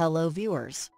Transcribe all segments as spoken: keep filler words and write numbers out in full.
Hello viewers.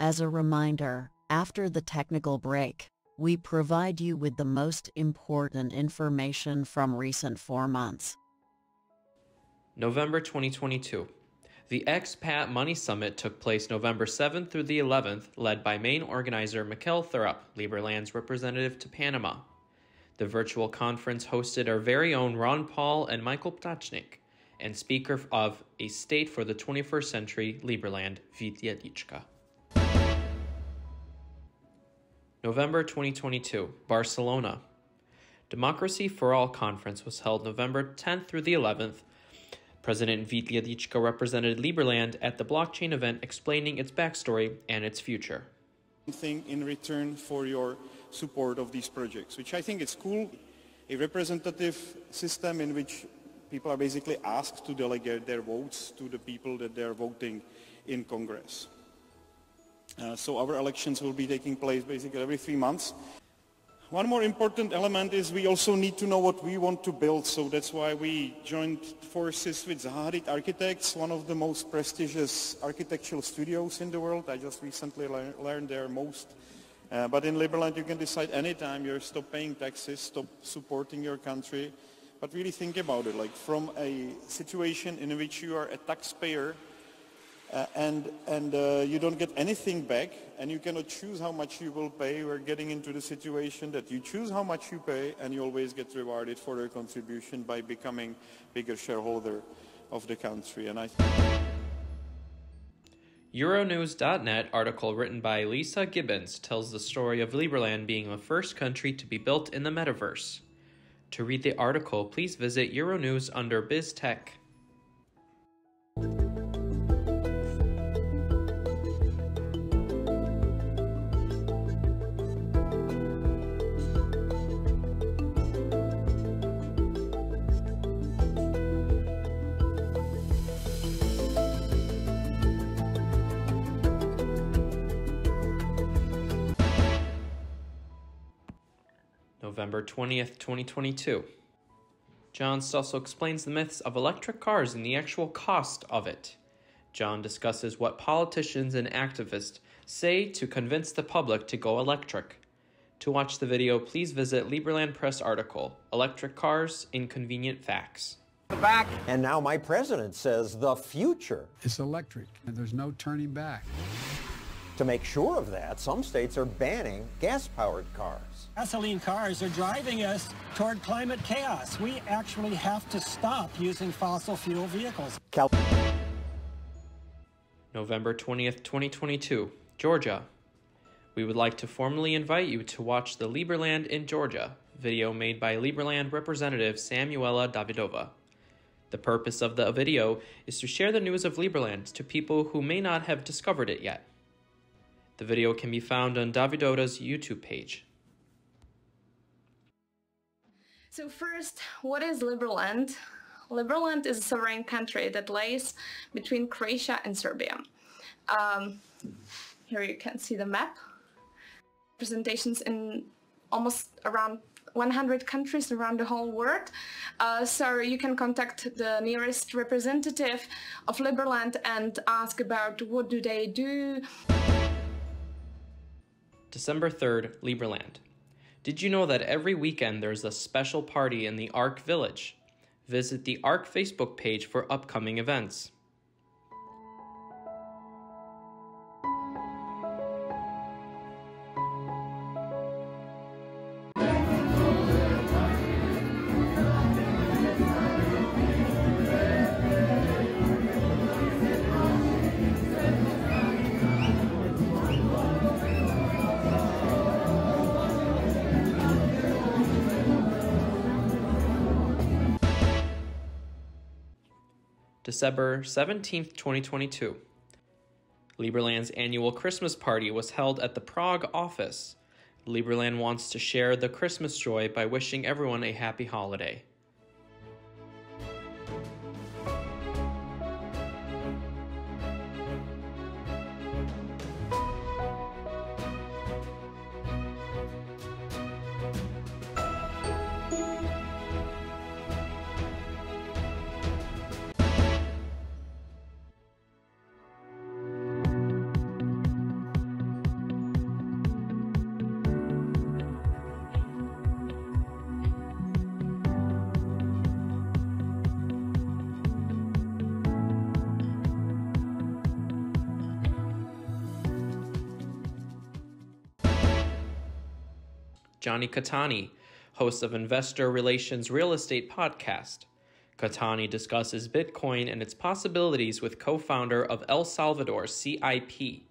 As a reminder, after the technical break, we provide you with the most important information from recent four months. November twenty twenty-two. The Expat Money Summit took place November seventh through the eleventh, led by main organizer Mikkel Thorup, Liberland's representative to Panama. The virtual conference hosted our very own Ron Paul and Michael Ptochnik, and speaker of A State for the twenty-first Century, Liberland, Vít Jedlička. November twenty twenty-two, Barcelona. Democracy for All Conference was held November tenth through the eleventh. President Vít Jedlička represented Liberland at the blockchain event, explaining its backstory and its future. Something in return for your support of these projects, which I think is cool, a representative system in which people are basically asked to delegate their votes to the people that they're voting in Congress. Uh, so our elections will be taking place basically every three months. One more important element is we also need to know what we want to build, so that's why we joined forces with Zaha Hadid Architects, one of the most prestigious architectural studios in the world. I just recently le learned they're most. Uh, but in Liberland you can decide anytime, you're stop paying taxes, stop supporting your country. But really think about it, like from a situation in which you are a taxpayer uh, and, and uh, you don't get anything back and you cannot choose how much you will pay, we're getting into the situation that you choose how much you pay and you always get rewarded for your contribution by becoming bigger shareholder of the country. And I EuroNews dot net article written by Lisa Gibbons tells the story of Liberland being the first country to be built in the metaverse. To read the article, please visit EuroNews under Biz Tech. November twentieth, twenty twenty-two. John Stossel explains the myths of electric cars and the actual cost of it. John discusses what politicians and activists say to convince the public to go electric. To watch the video, please visit Liberland Press article, Electric Cars, Inconvenient Facts. Back. And now my president says the future is electric and there's no turning back. To make sure of that, some states are banning gas-powered cars. Gasoline cars are driving us toward climate chaos. We actually have to stop using fossil fuel vehicles. Cal November twentieth, twenty twenty-two, Georgia. We would like to formally invite you to watch the Liberland in Georgia video made by Liberland representative Samuela Davidova. The purpose of the video is to share the news of Liberland to people who may not have discovered it yet. The video can be found on Davidova's YouTube page. So first, what is Liberland? Liberland is a sovereign country that lies between Croatia and Serbia. Um, here you can see the map. Representations in almost around one hundred countries around the whole world. Uh, so you can contact the nearest representative of Liberland and ask about what do they do. December third, Liberland. Did you know that every weekend there's a special party in the ARC Village? Visit the ARC Facebook page for upcoming events. December seventeenth, twenty twenty-two. Liberland's annual Christmas party was held at the Prague office. Liberland wants to share the Christmas joy by wishing everyone a happy holiday. Johnny Katani, host of Investor Relations Real Estate Podcast. Katani discusses Bitcoin and its possibilities with co-founder of El Salvador C I P,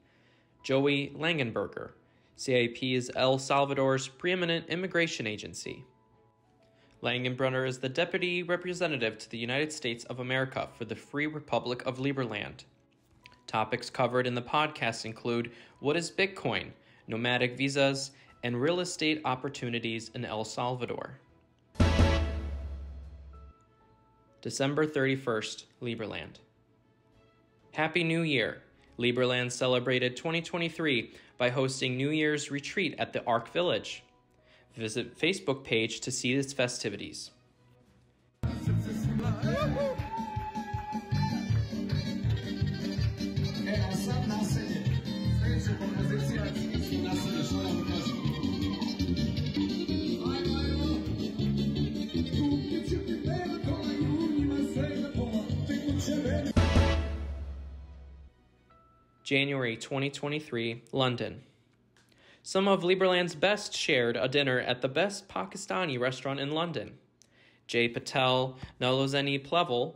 Joey Langenberger. C I P is El Salvador's preeminent immigration agency. Langenbrunner is the Deputy Representative to the United States of America for the Free Republic of Liberland. Topics covered in the podcast include what is Bitcoin, nomadic visas, and real estate opportunities in El Salvador. December thirty-first, Liberland. Happy New Year! Liberland celebrated twenty twenty-three by hosting New Year's Retreat at the Ark Village. Visit Facebook page to see its festivities. January twenty twenty-three, London. Some of Liberland's best shared a dinner at the best Pakistani restaurant in London. Jay Patel, Nalozeni Plevel,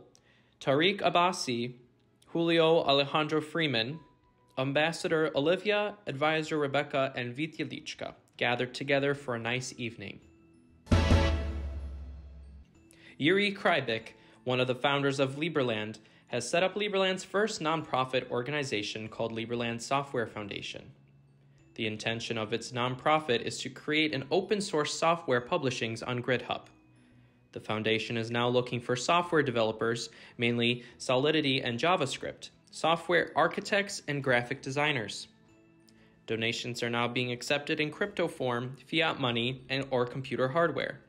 Tariq Abbasi, Julio Alejandro Freeman, Ambassador Olivia, Advisor Rebecca, and Vít Jedlička gathered together for a nice evening. Yuri Kreibik, one of the founders of Liberland, has set up Liberland's first nonprofit organization called Liberland Software Foundation. The intention of its nonprofit is to create an open source software publishings on GridHub. The foundation is now looking for software developers, mainly Solidity and JavaScript, software architects, and graphic designers. Donations are now being accepted in crypto form, fiat money, and or computer hardware.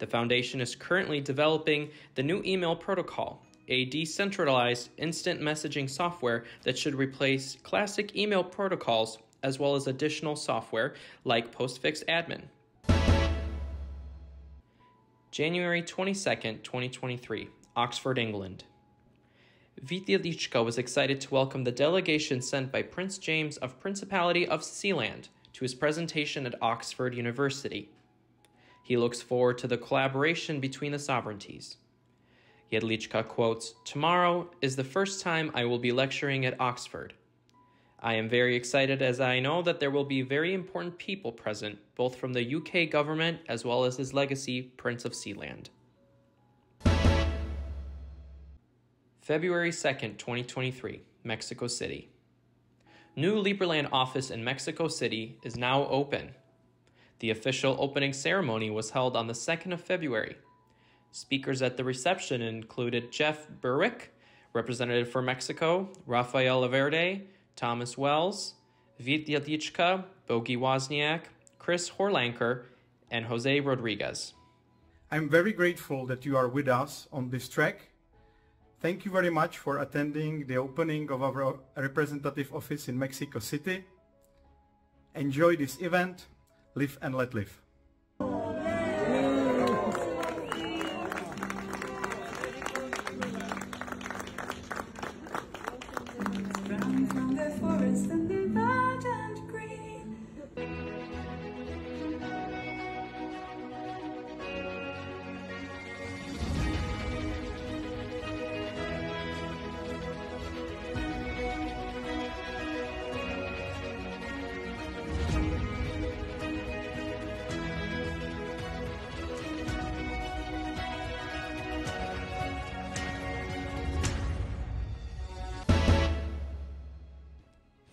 The foundation is currently developing the new email protocol, a decentralized instant messaging software that should replace classic email protocols as well as additional software like Postfix Admin. January twenty-second, twenty twenty-three, Oxford, England. Vít Jedlička was excited to welcome the delegation sent by Prince James of Principality of Sealand to his presentation at Oxford University. He looks forward to the collaboration between the sovereignties. Jedlička quotes, "Tomorrow is the first time I will be lecturing at Oxford. I am very excited as I know that there will be very important people present, both from the U K government as well as his legacy, Prince of Sealand." February second, twenty twenty-three, Mexico City. New Liberland office in Mexico City is now open. The official opening ceremony was held on the second of February. Speakers at the reception included Jeff Berwick, representative for Mexico, Rafael Verde, Thomas Wells, Vít Jedlička, Bogi Wozniak, Chris Horlanker, and Jose Rodriguez. I'm very grateful that you are with us on this trek. Thank you very much for attending the opening of our representative office in Mexico City. Enjoy this event. Live and let live.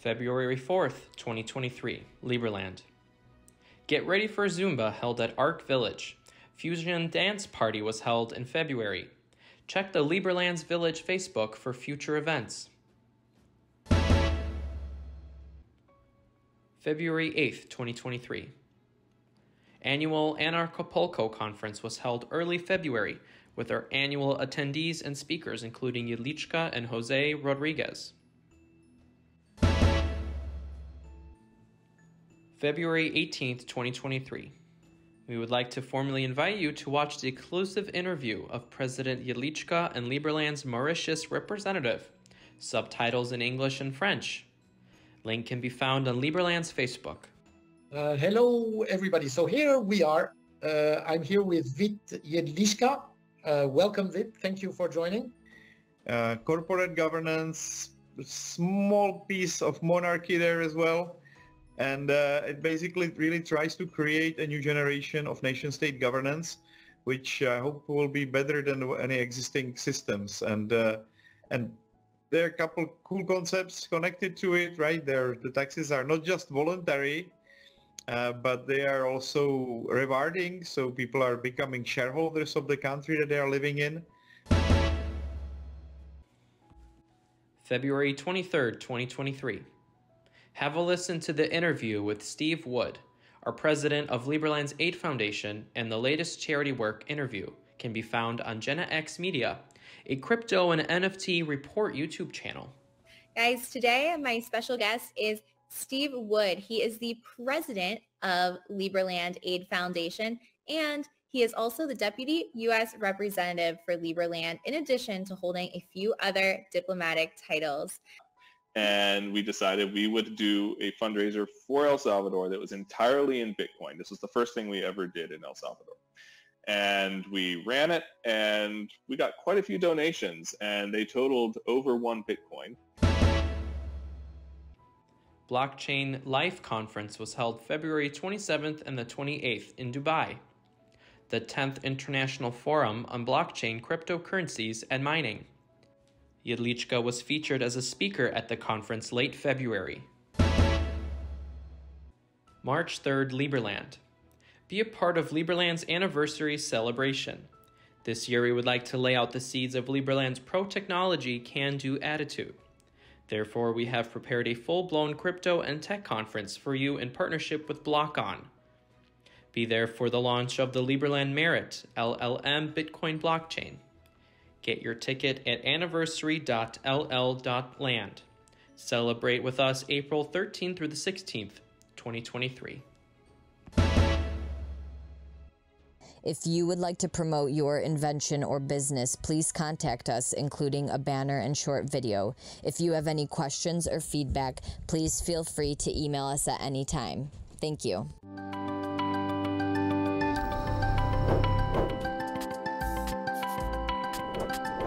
February fourth, twenty twenty-three, Liberland. Get ready for Zumba held at Ark Village. Fusion Dance Party was held in February. Check the Liberland's Village Facebook for future events. February eighth, twenty twenty-three. Annual Anarchapulco Conference was held early February with our annual attendees and speakers including Jedlička and Jose Rodriguez. February eighteenth, twenty twenty-three. We would like to formally invite you to watch the exclusive interview of President Jedlička and Liberland's Mauritius representative, subtitles in English and French. Link can be found on Liberland's Facebook. Uh, hello, everybody. So here we are. Uh, I'm here with Vít Jedlička. Uh, welcome, Vít. Thank you for joining. Uh, corporate governance, small piece of monarchy there as well. And uh, it basically really tries to create a new generation of nation-state governance, which I hope will be better than any existing systems. And uh, and there are a couple cool concepts connected to it, right? There, the taxes are not just voluntary, uh, but they are also rewarding. So people are becoming shareholders of the country that they are living in. February twenty-third, twenty twenty-three. Have a listen to the interview with Steve Wood, our president of Liberland's Aid Foundation, and the latest charity work interview can be found on Jenna X Media, a crypto and N F T report YouTube channel. Guys, today my special guest is Steve Wood. He is the president of Liberland Aid Foundation, and he is also the deputy U S representative for Liberland, in addition to holding a few other diplomatic titles. And we decided we would do a fundraiser for El Salvador that was entirely in Bitcoin. This was the first thing we ever did in El Salvador. And we ran it, and we got quite a few donations, and they totaled over one Bitcoin. Blockchain Life Conference was held February twenty-seventh and the twenty-eighth in Dubai. The tenth International Forum on Blockchain, Cryptocurrencies, and Mining. Jedlička was featured as a speaker at the conference late February. March third, Liberland. Be a part of Liberland's anniversary celebration. This year we would like to lay out the seeds of Liberland's pro-technology, can-do attitude. Therefore, we have prepared a full-blown crypto and tech conference for you in partnership with BlockOn. Be there for the launch of the Liberland Merit L L M Bitcoin blockchain. Get your ticket at anniversary dot L L dot land. Celebrate with us April thirteenth through the sixteenth, twenty twenty-three. If you would like to promote your invention or business, please contact us, including a banner and short video. If you have any questions or feedback, please feel free to email us at any time. Thank you. Thank you.